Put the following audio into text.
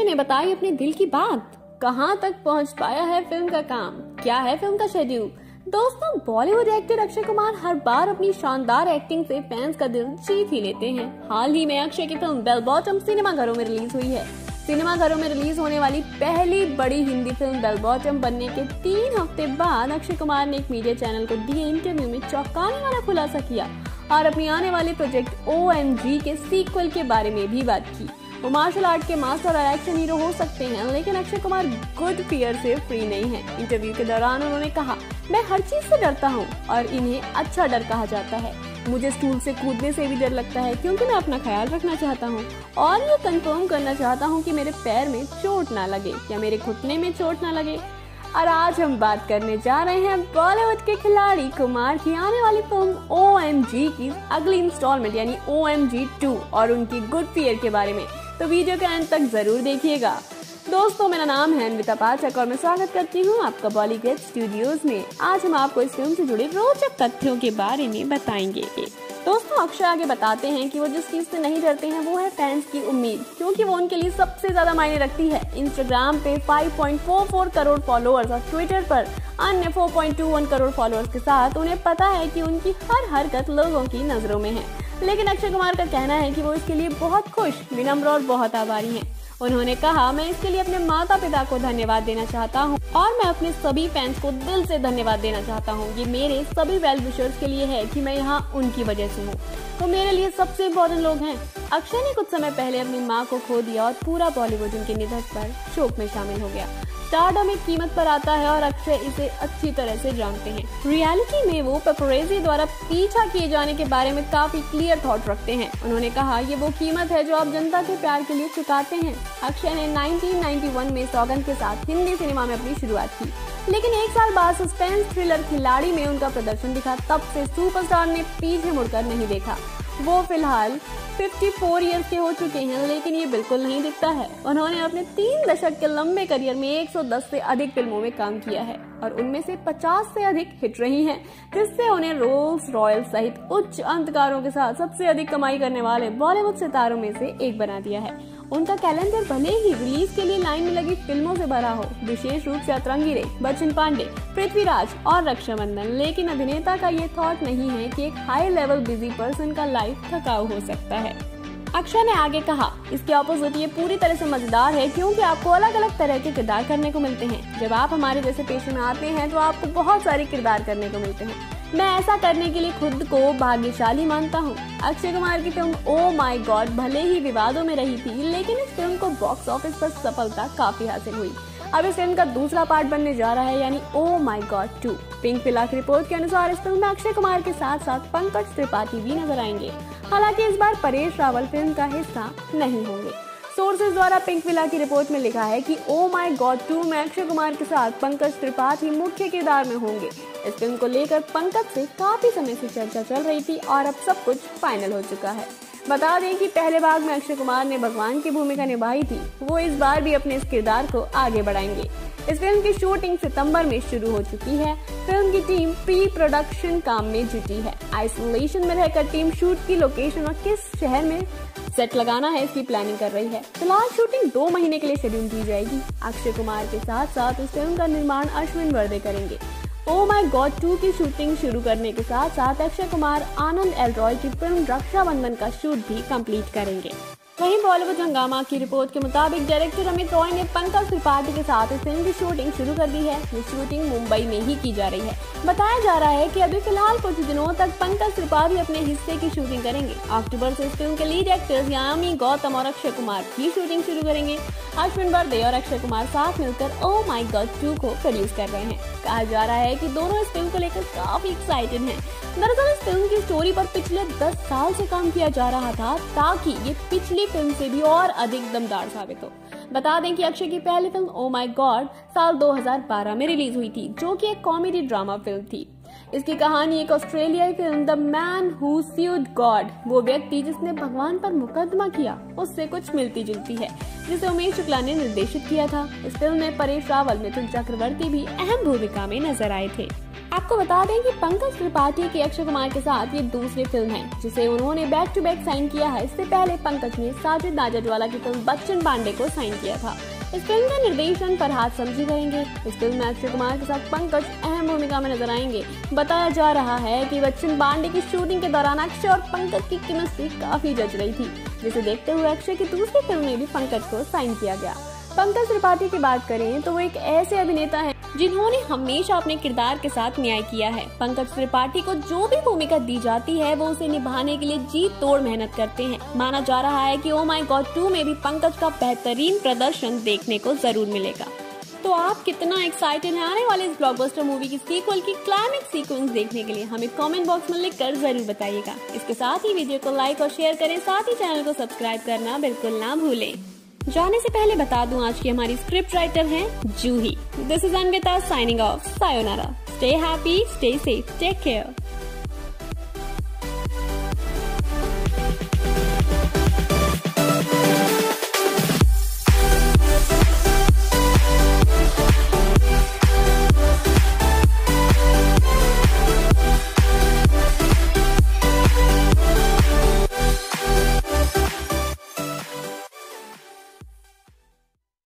बच्चन ने बताई अपने दिल की बात। कहां तक पहुंच पाया है फिल्म का काम, क्या है फिल्म का शेड्यूल। दोस्तों, बॉलीवुड एक्टर अक्षय कुमार हर बार अपनी शानदार एक्टिंग से फैंस का दिल जीत ही लेते हैं। हाल ही में अक्षय की फिल्म बेलबॉटम सिनेमाघरों में रिलीज हुई है। सिनेमाघरों में रिलीज होने वाली पहली बड़ी हिंदी फिल्म बेलबॉटम बनने के 3 हफ्ते बाद अक्षय कुमार ने एक मीडिया चैनल को दिए इंटरव्यू में चौंकाने वाला खुलासा किया और अपनी आने वाले प्रोजेक्ट OMG के सीक्वल के बारे में भी बात की। वो मार्शल आर्ट के मास्टर और एक्शन हीरो हो सकते हैं, लेकिन अक्षय कुमार गुड फियर से फ्री नहीं है। इंटरव्यू के दौरान उन्होंने कहा, मैं हर चीज से डरता हूँ और इन्हें अच्छा डर कहा जाता है। मुझे स्टूल से कूदने से भी डर लगता है क्योंकि मैं अपना ख्याल रखना चाहता हूँ और ये कंफर्म करना चाहता हूँ कि मेरे पैर में चोट ना लगे या मेरे घुटने में चोट ना लगे। और आज हम बात करने जा रहे हैं बॉलीवुड के खिलाड़ी कुमार की आने वाली फिल्म OMG की अगली इंस्टॉलमेंट यानी OMG 2 और उनकी गुड फियर के बारे में। तो वीडियो के अंत तक जरूर देखिएगा। दोस्तों, मेरा नाम है अनविता पाचक और मैं स्वागत करती हूँ आपका बॉलीवुड स्टूडियोज में। आज हम आपको इस फिल्म से जुड़े रोचक तथ्यों के बारे में बताएंगे। दोस्तों, अक्षय आगे बताते हैं कि वो जिस चीज से नहीं डरते हैं वो है फैंस की उम्मीद, क्योंकि वो उनके लिए सबसे ज्यादा मायने रखती है। इंस्टाग्राम पे 5.44 करोड़ फॉलोअर्स और ट्विटर पर अन्य 4.21 करोड़ फॉलोअर्स के साथ उन्हें पता है कि उनकी हर हरकत लोगों की नजरों में है। लेकिन अक्षय कुमार का कहना है कि वो इसके लिए बहुत खुश, विनम्र और बहुत आभारी है। उन्होंने कहा, मैं इसके लिए अपने माता पिता को धन्यवाद देना चाहता हूँ और मैं अपने सभी फैंस को दिल से धन्यवाद देना चाहता हूँ। ये मेरे सभी वेल विशर्स के लिए है कि मैं यहाँ उनकी वजह से हूँ। तो मेरे लिए सबसे इम्पोर्टेंट लोग हैं। अक्षय ने कुछ समय पहले अपनी माँ को खो दिया और पूरा बॉलीवुड उनके निधन पर शोक में शामिल हो गया। स्टारडम एक कीमत पर आता है और अक्षय इसे अच्छी तरह से जानते हैं। रियलिटी में वो पेपरेजी द्वारा पीछा किए जाने के बारे में काफी क्लियर थॉट रखते हैं। उन्होंने कहा, ये वो कीमत है जो आप जनता के प्यार के लिए चुकाते हैं। अक्षय ने 1991 में सौगंध के साथ हिंदी सिनेमा में अपनी शुरुआत की, लेकिन एक साल बाद सस्पेंस थ्रिलर खिलाड़ी में उनका प्रदर्शन दिखा। तब से सुपरस्टार ने पीछे मुड़कर नहीं देखा। वो फिलहाल 54 ईयर्स के हो चुके हैं, लेकिन ये बिल्कुल नहीं दिखता है। उन्होंने अपने 3 दशक के लंबे करियर में 110 से अधिक फिल्मों में काम किया है और उनमें से 50 से अधिक हिट रही हैं, जिससे उन्हें रोल्स रॉयल सहित उच्च अंतकारों के साथ सबसे अधिक कमाई करने वाले बॉलीवुड सितारों में से एक बना दिया है। उनका कैलेंडर भले ही रिलीज के लिए लाइन में लगी फिल्मों से भरा हो, विशेष रूप से अतरंगीरे, बच्चन पांडे, पृथ्वीराज और रक्षाबंधन, लेकिन अभिनेता का ये थॉट नहीं है कि एक हाई लेवल बिजी पर्सन का लाइफ थकाऊ हो सकता है। अक्षय ने आगे कहा, इसके ऑपोजिट ये पूरी तरह से मजेदार है क्योंकि आपको अलग अलग तरह के किरदार करने को मिलते हैं। जब आप हमारे जैसे पेशे में आते हैं तो आपको बहुत सारे किरदार करने को मिलते हैं। मैं ऐसा करने के लिए खुद को भाग्यशाली मानता हूँ। अक्षय कुमार की फिल्म ओ माय गॉड भले ही विवादों में रही थी, लेकिन इस फिल्म को बॉक्स ऑफिस पर सफलता काफी हासिल हुई। अब इस फिल्म का दूसरा पार्ट बनने जा रहा है यानी oh my God two. Pinkvilla की रिपोर्ट के अनुसार इस फिल्म में अक्षय कुमार के साथ साथ पंकज त्रिपाठी भी नजर आएंगे। हालांकि इस बार परेश रावल फिल्म का हिस्सा नहीं होंगे। सोर्सेज द्वारा पिंकविला की रिपोर्ट में लिखा है कि ओ माय गॉड 2 में अक्षय कुमार के साथ पंकज त्रिपाठी मुख्य किरदार में होंगे। इस फिल्म को लेकर पंकज से काफी समय से चर्चा चल रही थी और अब सब कुछ फाइनल हो चुका है। बता दें कि पहले भाग में अक्षय कुमार ने भगवान की भूमिका निभाई थी। वो इस बार भी अपने इस किरदार को आगे बढ़ाएंगे। इस फिल्म की शूटिंग सितंबर में शुरू हो चुकी है। फिल्म की टीम प्री प्रोडक्शन काम में जुटी है। आइसोलेशन में रहकर टीम शूट की लोकेशन और किस शहर में सेट लगाना है इसकी प्लानिंग कर रही है। फिलहाल शूटिंग 2 महीने के लिए शेड्यूल दी जाएगी। अक्षय कुमार के साथ साथ इस फिल्म का निर्माण अश्विन वर्दे करेंगे। ओ माय गॉड 2 की शूटिंग शुरू करने के साथ साथ अक्षय कुमार आनंद एल रॉय की फिल्म रक्षाबंधन का शूट भी कंप्लीट करेंगे। वहीं बॉलीवुड हंगामा की रिपोर्ट के मुताबिक डायरेक्टर अमित रॉय ने पंकज त्रिपाठी के साथ इस फिल्म की शूटिंग शुरू कर दी है। ये शूटिंग मुंबई में ही की जा रही है। बताया जा रहा है कि अभी फिलहाल कुछ दिनों तक पंकज त्रिपाठी अपने हिस्से की शूटिंग करेंगे। अक्टूबर से इस फिल्म के लीड एक्टर्स यामी गौतम और अक्षय कुमार की शूटिंग शुरू करेंगे। अश्विन वर्दे और अक्षय कुमार साथ मिलकर ओ माय गॉड 2 को प्रोड्यूस कर रहे हैं। कहा जा रहा है कि दोनों इस फिल्म को लेकर काफी एक्साइटेड हैं। दरअसल इस फिल्म की स्टोरी पर पिछले 10 साल से काम किया जा रहा था ताकि ये पिछली फिल्म से भी और अधिक दमदार साबित हो। बता दें कि अक्षय की पहली फिल्म ओ माय गॉड साल 2012 में रिलीज हुई थी, जो कि एक कॉमेडी ड्रामा फिल्म थी। इसकी कहानी एक ऑस्ट्रेलियाई film the man who sued God, वो व्यक्ति जिसने भगवान पर मुकदमा किया, उससे कुछ मिलती जुलती है, जिसे उमेश शुक्ला ने निर्देशित किया था। इस फिल्म में परेश रावल, नितिन चक्रवर्ती भी अहम भूमिका में नजर आए थे। आपको बता दें कि पंकज त्रिपाठी की अक्षय कुमार के साथ ये दूसरी फिल्म है जिसे उन्होंने बैक टू बैक साइन किया है। इससे पहले पंकज ने साजिद नाजदवाला की फिल्म बच्चन पांडे को साइन किया था। इस फिल्म का निर्देशन फरहाद सामजी करेंगे। इस फिल्म में अक्षय कुमार के साथ पंकज अहम भूमिका में नजर आएंगे। बताया जा रहा है कि बच्चन पांडे की शूटिंग के दौरान अक्षय और पंकज की केमिस्ट्री काफी जच रही थी, जिसे देखते हुए अक्षय की दूसरी फिल्म में भी पंकज को साइन किया गया। पंकज त्रिपाठी की बात करें तो वो एक ऐसे अभिनेता हैं जिन्होंने हमेशा अपने किरदार के साथ न्याय किया है। पंकज त्रिपाठी को जो भी भूमिका दी जाती है वो उसे निभाने के लिए जी तोड़ मेहनत करते हैं। माना जा रहा है कि ओ माय गॉड 2 में भी पंकज का बेहतरीन प्रदर्शन देखने को जरूर मिलेगा। तो आप कितना एक्साइटेड हैं आने वाले इस ब्लॉकबस्टर मूवी की सीक्वल की क्लाइमेक्स सीक्वेंस देखने के लिए, हमें कमेंट बॉक्स में लिखकर जरूर बताइएगा। इसके साथ ही वीडियो को लाइक और शेयर करें, साथ ही चैनल को सब्सक्राइब करना बिल्कुल ना भूलें। जाने से पहले बता दूं, आज की हमारी स्क्रिप्ट राइटर हैं Juhi. This is Anvita signing off. Sayonara. Stay happy, stay safe, take care.